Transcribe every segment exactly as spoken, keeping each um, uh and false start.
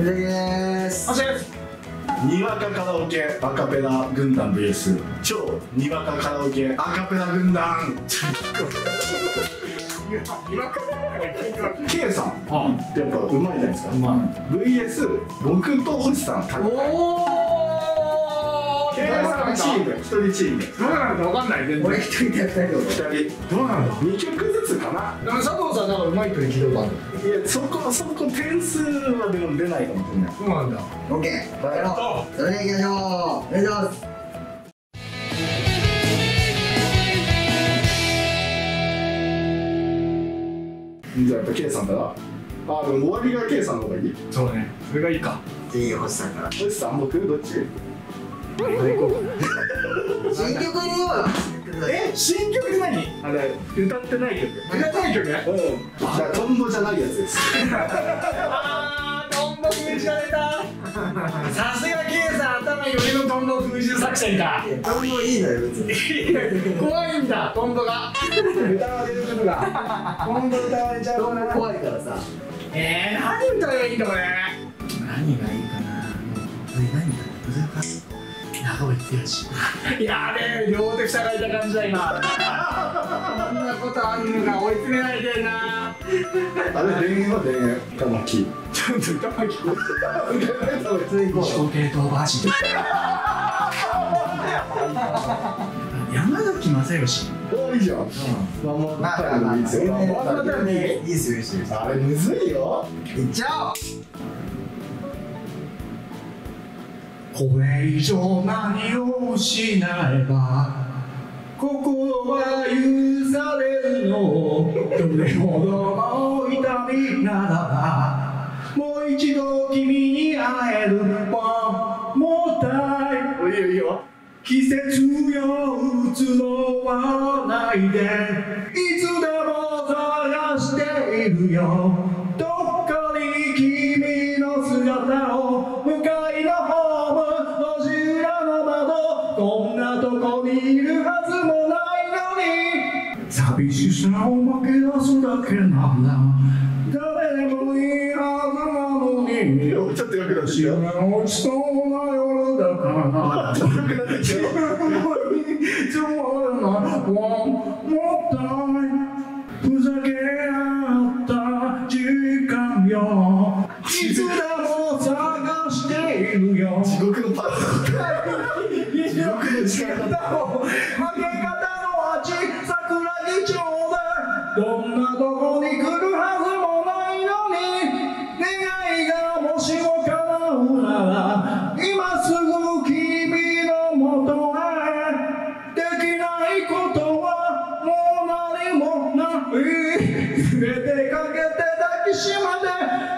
ゆうたけです。そしてにわかカラオケアカペラ軍団 ブイエス 超にわかカラオケアカペラ軍団K さんってやっぱうまいじゃないですか。 ブイエス 僕と星さん。おー K さんチームひとりチームどうなんだかわかんない。全然俺ひとりでやったけどふたりどうなんだにきょくずつかな。でも佐藤さんなんかうまいと聞いたことある。いや、そこ、そこ点数はでも出ないかもしれない。そうなんだ。オッケー、バイバイ。それでは行きましょう。お願いします。じゃあやっぱ K さんから。あ、でも終わりが K さんの方がいい。そうね。それがいいか。いいよ、星さんから。星さん、僕どっち？どれ行こう。新曲入れようよ。え、新曲って何？あれ、歌ってない曲。歌ってない曲ね。うん。じゃあトンボじゃないやつです。あー、トンボ封じられた。さすが K さん、頭よりのトンボ封じ作戦だ。トンボいいのよ、別に。怖いんだ、トンボが。歌われることが。トンボ歌われちゃうからな。怖いからさ。えー、何歌えばいいんだこれ。何がいいかな。何がいいかな。難しい。長渕剛。やべえ、両手塞がれた感じだ今。そんなことあんのか、追い詰められてんな。あれ、電源は電源、歌巻き。ちょっと歌巻き。自己系統バージョン。山崎まさよし。いいじゃん。まあ、もう、まあ、まあ、いいですよ。いいですよ、いいですよ。あれ、むずいよ。いっちゃおう。これ以上何をしないば心は許されるの。どれほどの痛みならばもう一度君に会えるワンモータイム。いいよいいよ。季節よ移ろわないでいつでも探しているよ。どっかに君の姿を向かいの方こんなとこにいるはずもないのに寂しさを負け出すだけなんだ。誰でもいいはずなのに落ちそうな夜だから自分のいつもあるなワンモータイムふざけ合った時間よいつでも探しているよ。地獄のパート地獄の時間を負け方の味桜木町でどんなとこに来るはずもないのに願いがもしも叶うなら今すぐ君のもとへできないことはもう何もない全てかけて抱きしめて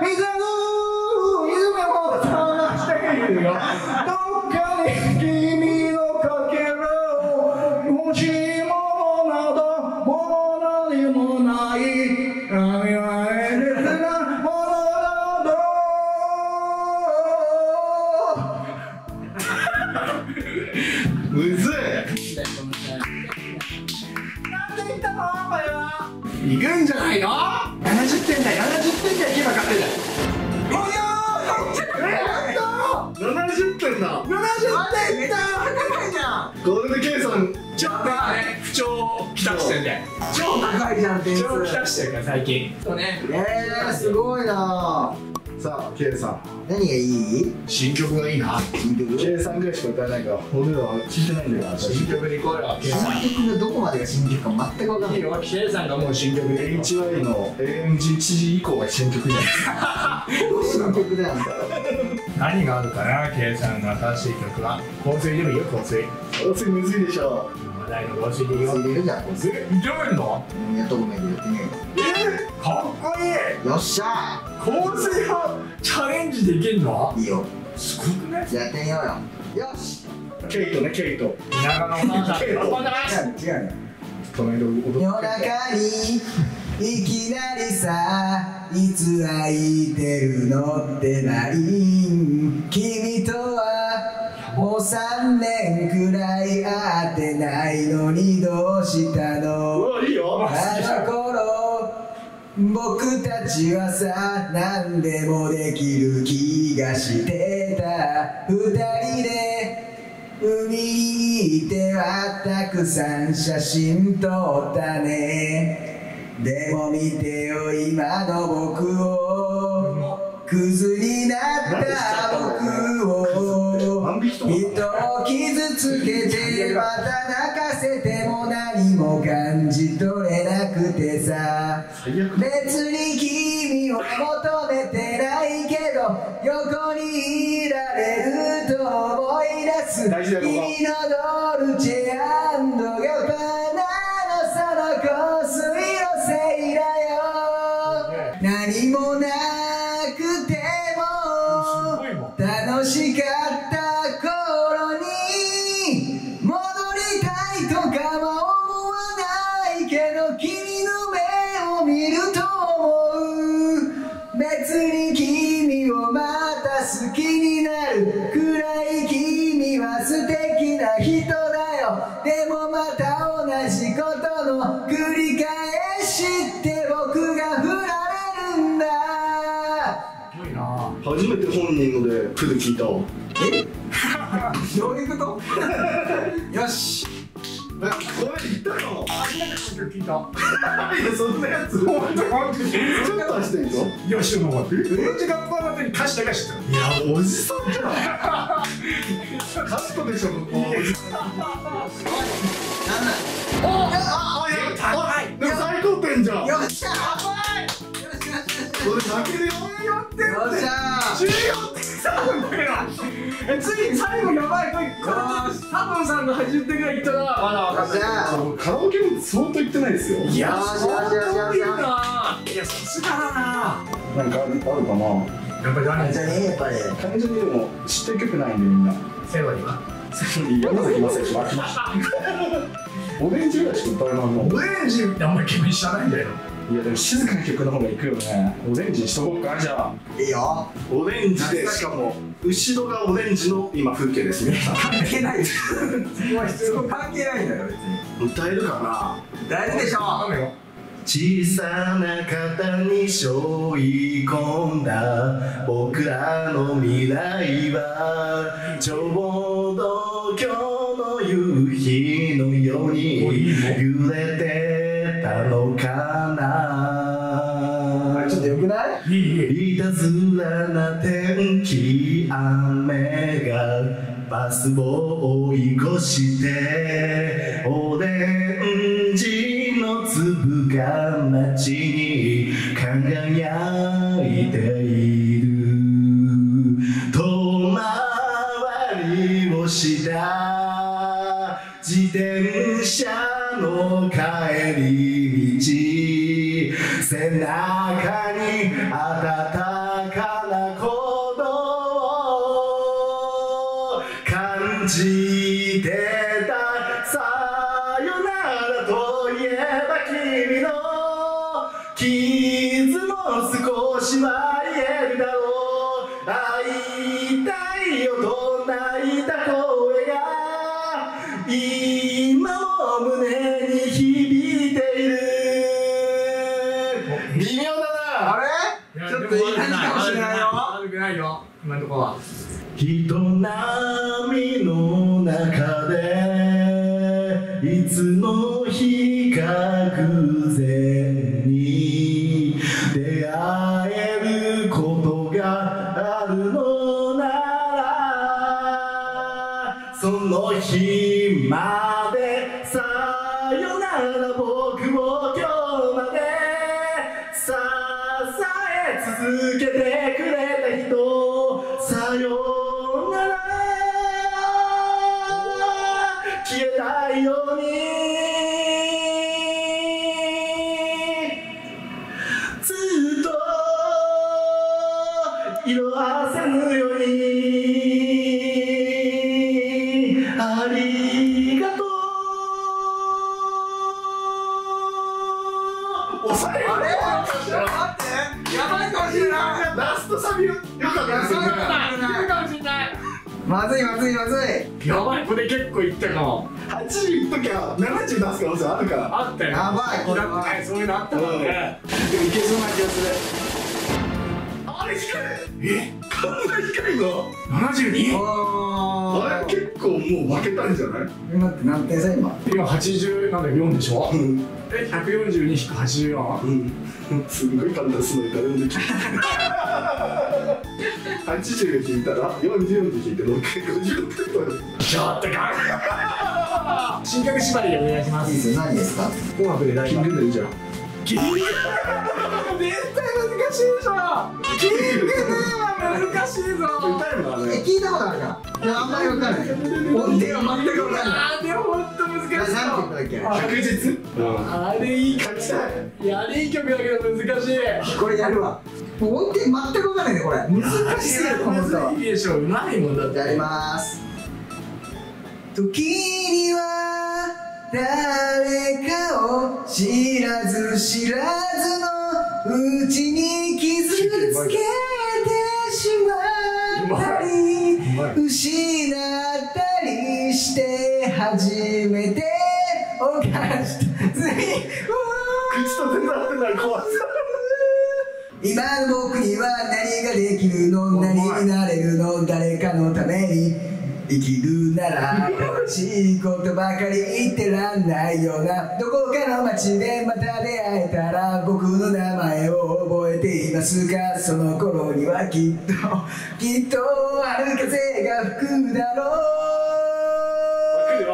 見せる夢を探しているよ。どっかに君いくんじゃないの？ななじゅってんだよ、ななじゅってんだよ、今勝てない。およー！ななじゅってんだ。ななじゅってんだ。高いじゃん。ゴールデン計算ちょっとね、不調きたしてんで。超高いじゃん点数。超きたしてるから最近。そうね。えーすごいな。さあ計算。何がいい？新曲がいいな。新曲。計算ぐらいしか歌えないから。俺らは聞いてないんだよ。新曲でいこうよ。新曲のどこまでが新曲か全く分かんない。いいよ。計算がもう新曲で。エイチワイ の エーエムじゅういちじ以降が新曲じゃない。新曲だよ。何があるかな計算の新しい曲は。香水でもいいよ香水。香水むずいでしょ。話題の香水でいいよ。入れるじゃん香水。入れるの？うんやっとごめん入れてね。え？かっこいい。よっしゃ。香水はチャレンジできるの？いいよ。すごくね。やってみようよ。よし。ケイトねケイト。田舎のおばあちゃん。おばあちゃん。違うね。夜中にいきなりさ、いつ会いてるのってない。君とはもうさんねんくらい会ってないのにどうしたの？あの頃。僕たちはさ何でもできる気がしてた。二人で海行ってはたくさん写真撮ったね。でも見てよ今の僕を、クズになった僕を、人を傷つけてまた泣かせても何も感じ取れなくてさ、別に君を求めてないけど横にいられると思い出す。君のドルチェ&ガッパーナのその香水のせいだよ。何もない楽しかった頃に戻りたいとかは思わないけど、君の目を見ると思う。別に君をまた好きになるくらい君は素敵な人だよ。でもまた同じことの繰り返しって僕が振られるんだ。初めて本人のでフル聞いたわ。えどういうことよしこれ言ったかも。初めて聞いたいやそんなやつホントホントちょっと走ってんぞ。いやしてもらってドルチェガッパーナに歌詞だけしてた。いやおじさんじゃんカットでしょここ。おじさんなんなんおああやったでも最高点じゃん。よっしゃこれだけでよんじゅうよんてんでじゅうよんてんさん次最後やばい。これ佐藤さんのはちじゅってんぐらいいったらまだ分かんない。カラオケも相当いってないですよ。いや相当いるな。いやさすがだな。なんかあるかな。やっぱり何じゃねやっぱり単純にでも知ってる曲ないんでみんなセロリはセロリ山崎まさよし巻きました。オレンジぐらいしか歌えないの。オレンジってあんまり君知らないんだよ。いやでも静かな曲の方がいくよね。オレンジにしとこうかじゃあ。いいよオレンジで、しかも後ろがオレンジの今風景ですね。関係ないですそこ関係ないんだよ別に。歌えるかな。大事でしょ。小さな型に背負い込んだ僕らの未来はちょうど今日の夕日のように揺れてたのかな。ちょっとよくない？いたずらな天気雨がバスを追い越してオレンジの粒が街に輝いている。遠回りをした自転車の帰り道、背中に温かなことを感じてた。さよならといえば君の傷も少しは癒えるだろう。会いたいよと泣いた声が今も胸今のとこは人波の中でいつの日か偶然に出会えることがあるのならその日までさよなら僕を今日まで支え続けてくれた人さよなら消えないようにずっと色あせぬようにありがとう。おさえあれちょっと待ってやばいかもしれない。ラストサビよかったです。まずいまずいまずい、やばい、これ結構いったかも。はちじゅういっときゃななじゅう出す可能性あるから。あったよ、やばい、これはそういうのあったもんね。でもいけそうな気がする。あれ光る、え、こんな光るの ななじゅうに？ あれ結構もう負けたんじゃない？今って何点差？今今はちじゅうなんだよ、よんでしょ。え、ひゃくよんじゅうにひくはちじゅうよん。うん、すごい簡単ですね、誰もできない。はちじゅうで引いたらよんじゅうよんで引いてろくひゃくごじゅうろく取る。ちょっとかっ新曲縛りでお願いします。いいですよ、何ですか？紅白で大金出るじゃん。金絶対難しいじゃん。金は難しいぞ。歌えるのあれ聞いたことあるか。いや、あんまり分からない。音程は全く分からない。でも本当難しい。何だっけ、確実。あれいい曲だ。いや、あれいい曲だけど難しい。これやるわ。音程全く分からないね、これ。難しすぎると思ったわ。いいでしょ、うまいもんだって。やります。時には誰かを知らず知らずのうちに傷つけてしまったり失ったりして初めて犯した罪を口と手が合ってない。怖い。今の僕には何ができるの、何になれるの、誰かのために生きるなら欲しいことばかり言ってらんないよな。どこかの街でまた出会えたら僕の名前を覚えていますが、その頃にはきっときっと春風が吹くだろう。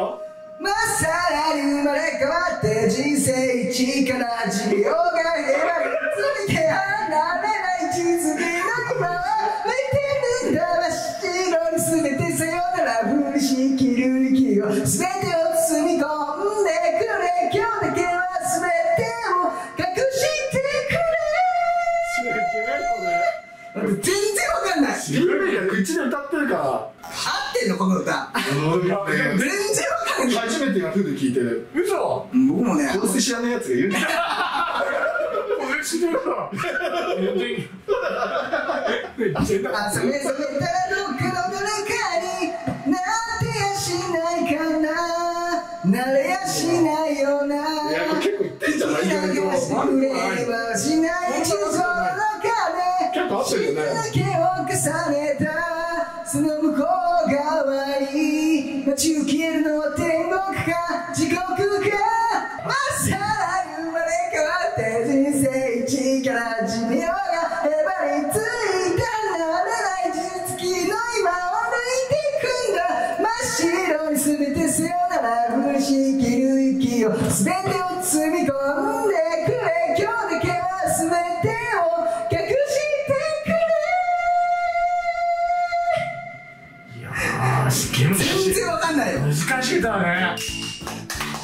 まっさらに生まれ変わって人生一から寿命が選びついて離れない地図に今は泣いてるんだ。白にすべてさよなら降りしきる息をすべてを包み込んでくれ。今日だけはすべてを隠してくれ。全然わかんない。ゆめが口で歌ってるから合ってんの、この歌。全然わかんない。初めてヤフーで聴いてる。嘘。僕もね、どうせ知らないやつが言うんだ。俺知ってるから全然。遊べ遊べたらどっかのどれかになってやしないかな、なれやしないよな。いや、結構言ってんじゃない？意外と運命はしない地上の壁、死ぬだけを重ねたその向こう側に街を消えるのは天国か地獄か。まさらに生まれ変わって人生一から寿命がへばりつい白にすべてさよなら降りしきる息をすべてを包み込んでくれ。今日だけはすべてを隠してくれ。いやー、すげえ難しい。全然わかんないよ。難しい歌だね。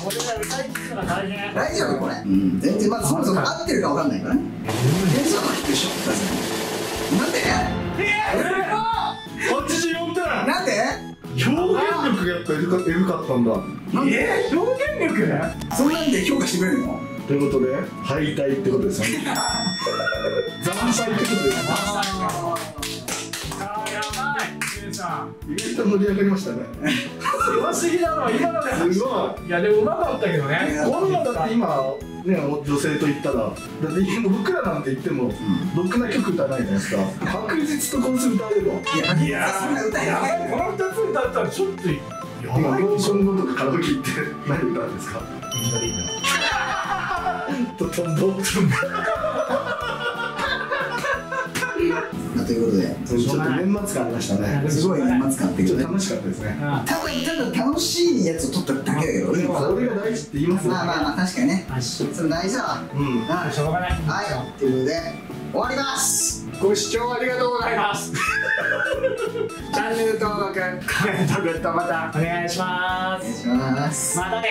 これが歌いきったら大変。大丈夫これ。うん、全然まずそもそも合ってるかわかんないからね。テンションが低いでしょ。なんで？えー、はちじゅうよんてん。なんで？表現力がやっぱエグかったんだ。ええ、表現力そんなんで評価してくれるの？ということで敗退ってことですよね。惨敗ってことですね。ああ、やばい。ゆめさん、ゆめさん盛り上がりましたね。弱すぎだろ今のね。すごい。いや、でもうまかったけどね。こんなだって今ね、女性と言ったらだって僕らなんて言ってもろくな曲歌わないじゃないですか。白日とコース歌えるの。いや、そんな歌えない。このふたつ歌ったらちょっとやばい。ローション語とかカラオケ行って何歌うんですか？みんなでいいなとトンボトンボ。ということでちょっと年末感ありましたね。すごい年末感っていうか楽しかったですね。ただただ楽しいやつを取っただけだけど。俺が大事って言いますね。まあまあまあ、確かにね、それ大事だわ。うん、しょうがない。はい、ということで終わります。ご視聴ありがとうございます。チャンネル登録、コメント、グッドボタンお願いします。お願いします。またね。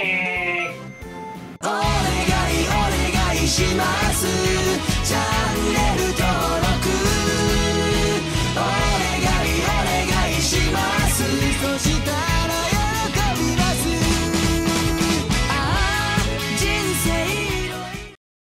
お願いお願いします。チャンネル登録